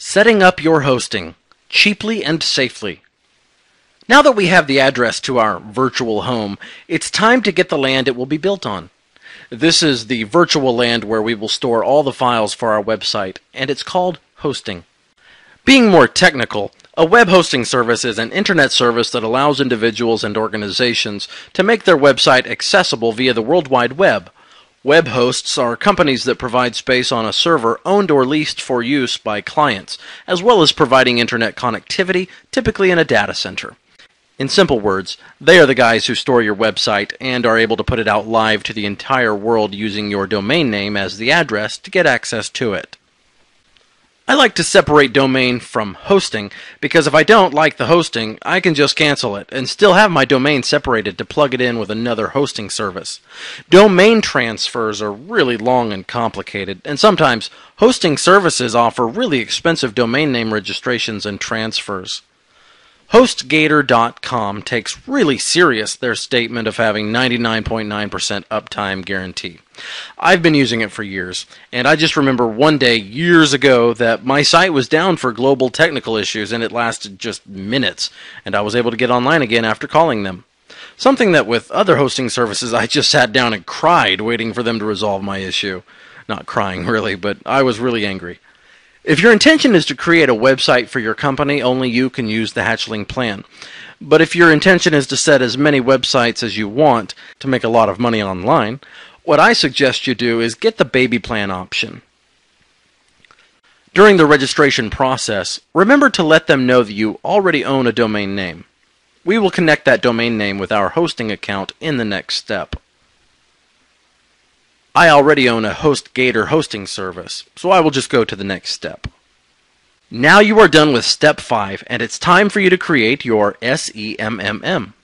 Setting up your hosting cheaply and safely. Now that we have the address to our virtual home, it's time to get the land it will be built on. This is the virtual land where we will store all the files for our website, and it's called hosting. Being more technical, a web hosting service is an internet service that allows individuals and organizations to make their website accessible via the World Wide Web. Web hosts are companies that provide space on a server owned or leased for use by clients, as well as providing internet connectivity, typically in a data center. In simple words, they are the guys who store your website and are able to put it out live to the entire world using your domain name as the address to get access to it. I like to separate domain from hosting because if I don't like the hosting, I can just cancel it and still have my domain separated to plug it in with another hosting service. Domain transfers are really long and complicated, and sometimes hosting services offer really expensive domain name registrations and transfers. HostGator.com takes really serious their statement of having 99.9% uptime guarantee. I've been using it for years, and I just remember one day years ago that my site was down for global technical issues and it lasted just minutes, and I was able to get online again after calling them. Something that with other hosting services I just sat down and cried waiting for them to resolve my issue. Not crying really, but I was really angry. If your intention is to create a website for your company, only you can use the Hatchling plan. But if your intention is to set as many websites as you want to make a lot of money online, what I suggest you do is get the baby plan option. During the registration process, remember to let them know that you already own a domain name. We will connect that domain name with our hosting account in the next step. I already own a HostGator hosting service, so I will just go to the next step. Now you are done with step 5, and it's time for you to create your SEMMM.